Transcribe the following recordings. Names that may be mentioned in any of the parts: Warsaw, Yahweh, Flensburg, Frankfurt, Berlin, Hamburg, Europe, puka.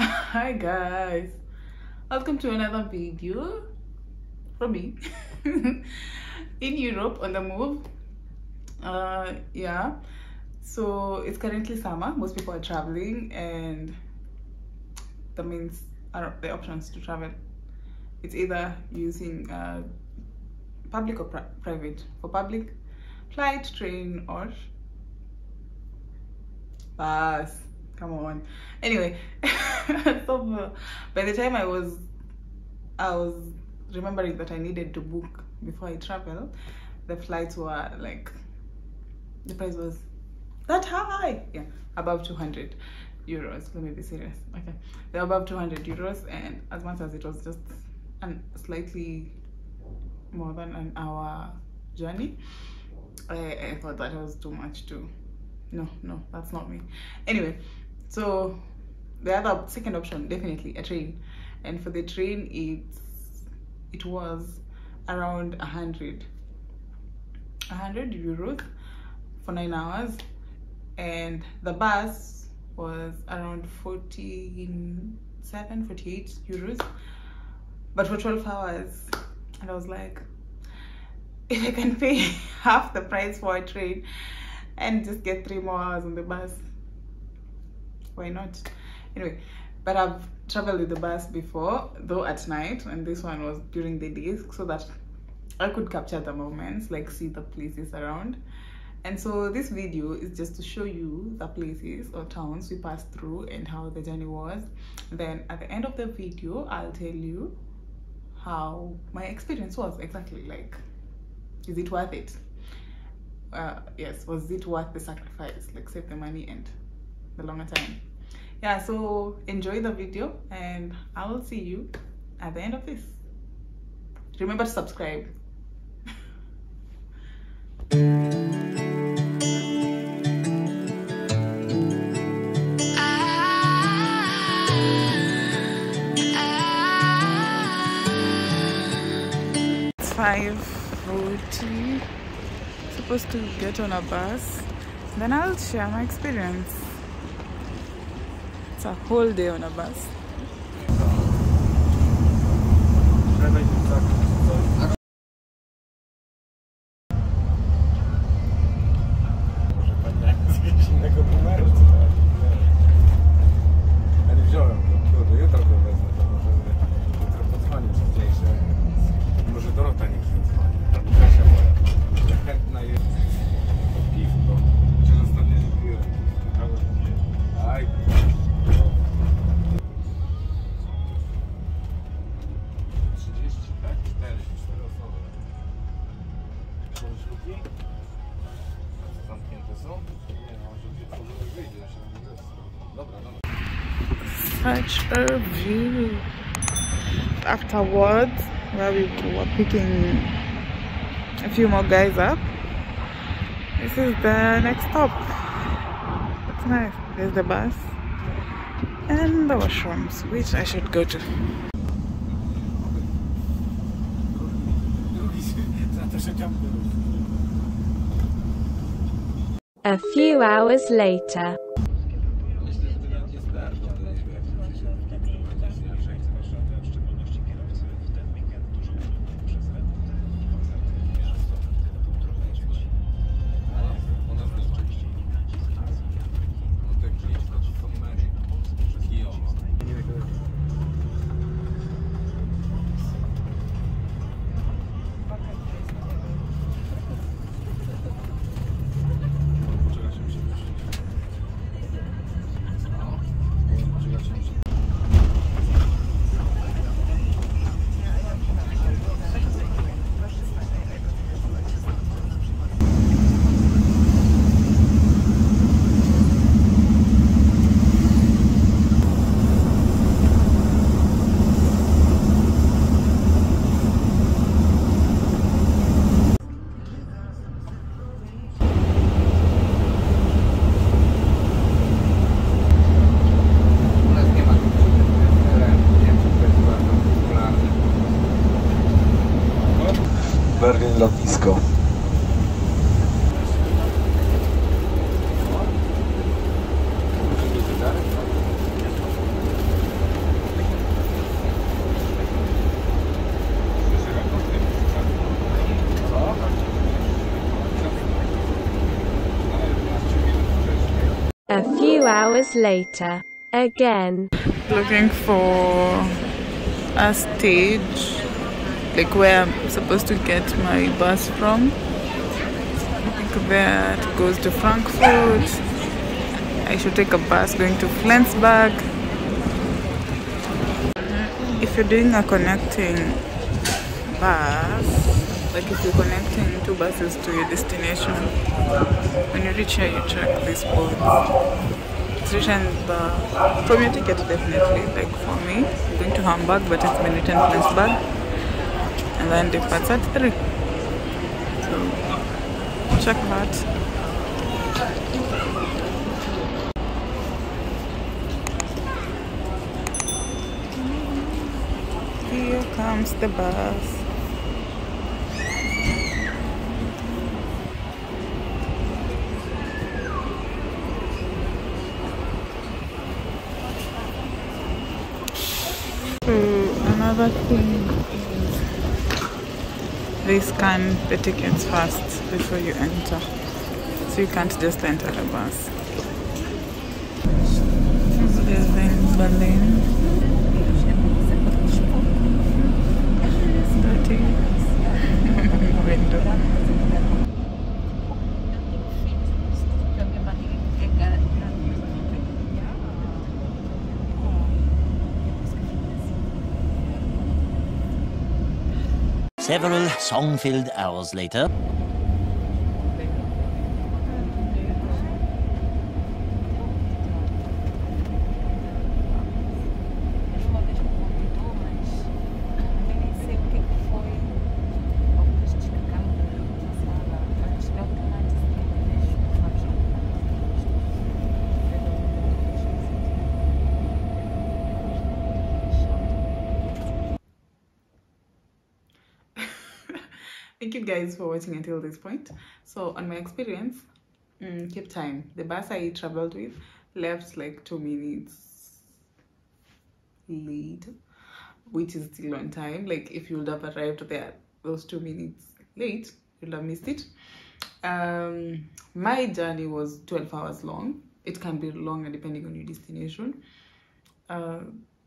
Hi guys, welcome to another video from me in Europe on the move. Yeah, so it's currently summer, most people are traveling, and that means the options to travel, it's either using public or private. For public, flight, train, or bus. Come on. Anyway, so by the time I was remembering that I needed to book before I traveled, the flights were like, the price was that high. Yeah, above 200 euros. Let me be serious. Okay, they're above 200 euros, and as much as it was just slightly more than an hour journey, I thought that was too much too. No, that's not me. Anyway, so the other second option, definitely a train, and for the train it was around 100 euros for 9 hours, and the bus was around 48 euros, but for 12 hours. And I was like, if I can pay half the price for a train and just get 3 more hours on the bus, why not? Anyway, but I've traveled with the bus before, though at night, and this one was during the day, so that I could capture the moments, like see the places around. And so this video is just to show you the places or towns we passed through and how the journey was. Then at the end of the video, I'll tell you how my experience was exactly, like, is it worth it? Yes, was it worth the sacrifice, like save the money and the longer time? Yeah, so enjoy the video and I will see you at the end of this. Remember to subscribe. It's 5:40. Supposed to get on a bus, then I'll share my experience. It's a whole day on a bus. Such a view afterwards, where we were picking a few more guys up. This is the next stop. It's nice. There's the bus and the washrooms, which I should go to. A few hours later. Berlin lotnisko. A few hours later, again. Looking for a stage, like where I'm supposed to get my bus from. I think that goes to Frankfurt. I should take a bus going to Flensburg. If you're doing a connecting bus, like if you're connecting two buses to your destination, when you reach here you check these boards. It's written from your ticket, definitely, like for me, I'm going to Hamburg, but it's been written Flensburg, and then departs at 3. So check that. Here comes the bus. Another thing is they scan the tickets first before you enter, so you can't just enter the bus. This is in Berlin. Several song-filled hours later. Thank you guys for watching until this point. So on my experience, keep time. The bus I traveled with left like 2 minutes late, which is still on time. Like if you would have arrived there those 2 minutes late, you'd have missed it. My journey was 12 hours long. It can be longer depending on your destination.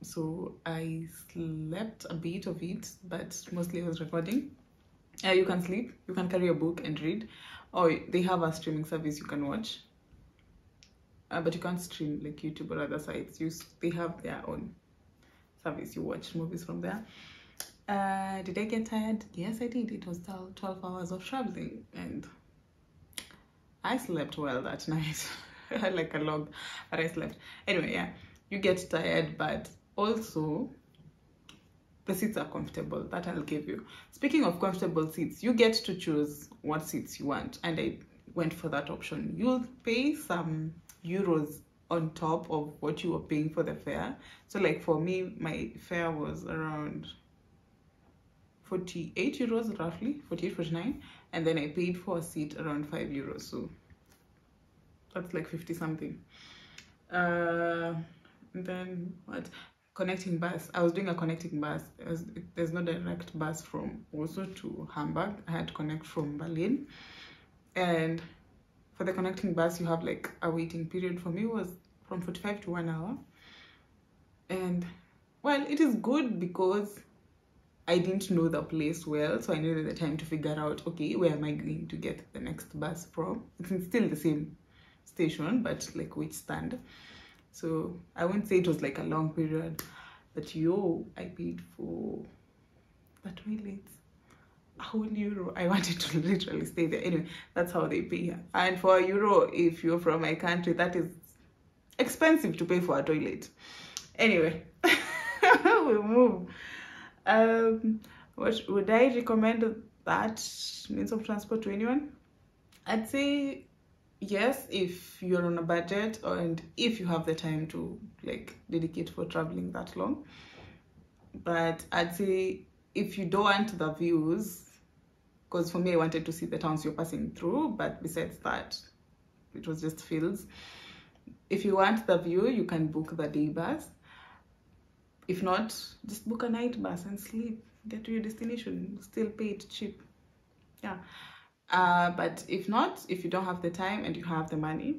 So I slept a bit of it, but mostly I was recording. You can sleep, you can carry a book and read, or they have a streaming service you can watch, but you can't stream like YouTube or other sites. They have their own service. You watch movies from there. Did I get tired? Yes, I did. It was 12 hours of traveling and I slept well that night. Like a log, but I slept. Anyway, yeah, you get tired, but also the seats are comfortable. That I'll give you. Speaking of comfortable seats, you get to choose what seats you want, and I went for that option. You'll pay some euros on top of what you were paying for the fare. So like for me, my fare was around 48 euros roughly, 48, 49, and then I paid for a seat around 5 euros. So that's like 50 something. Then what? Connecting bus. I was doing a connecting bus. There's no direct bus from Warsaw to Hamburg. I had to connect from Berlin, and for the connecting bus you have like a waiting period. For me was from 45 to 1 hour, and well, it is good because I didn't know the place well, so I needed the time to figure out, okay, where am I going to get the next bus from? It's still the same station, but like which stand. So I wouldn't say it was like a long period, but yo, I paid for the toilets, a whole euro. I wanted to literally stay there. Anyway, that's how they pay here. And for a euro, if you're from my country, that is expensive to pay for a toilet. Anyway, we'll move. What would I recommend that means of transport to anyone? I'd say yes, if you're on a budget and if you have the time to like dedicate for traveling that long. But I'd say if you don't want the views, because for me I wanted to see the towns you're passing through, but besides that it was just fields. If you want the view, you can book the day bus. If not, just book a night bus and sleep, get to your destination, still pay it cheap. Yeah. But if not, if you don't have the time and you have the money,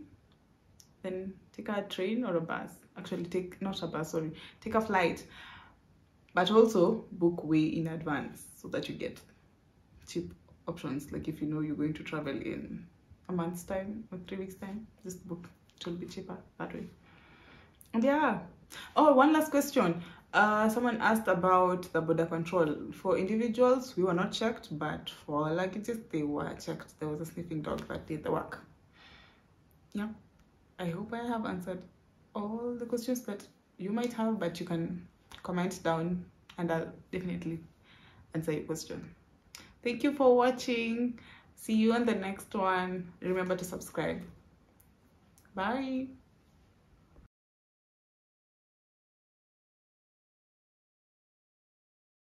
then take a train or a bus. Actually, take a flight. But also book way in advance so that you get cheap options. Like if you know you're going to travel in a month's time or 3 weeks time, just book. It will be cheaper that way. And yeah. Oh, one last question. Someone asked about the border control. For individuals, we were not checked, but for luggages, they were checked. There was a sniffing dog that did the work. Yeah, I hope I have answered all the questions that you might have, but you can comment down and I'll definitely answer your question. Thank you for watching. See you on the next one. Remember to subscribe. Bye.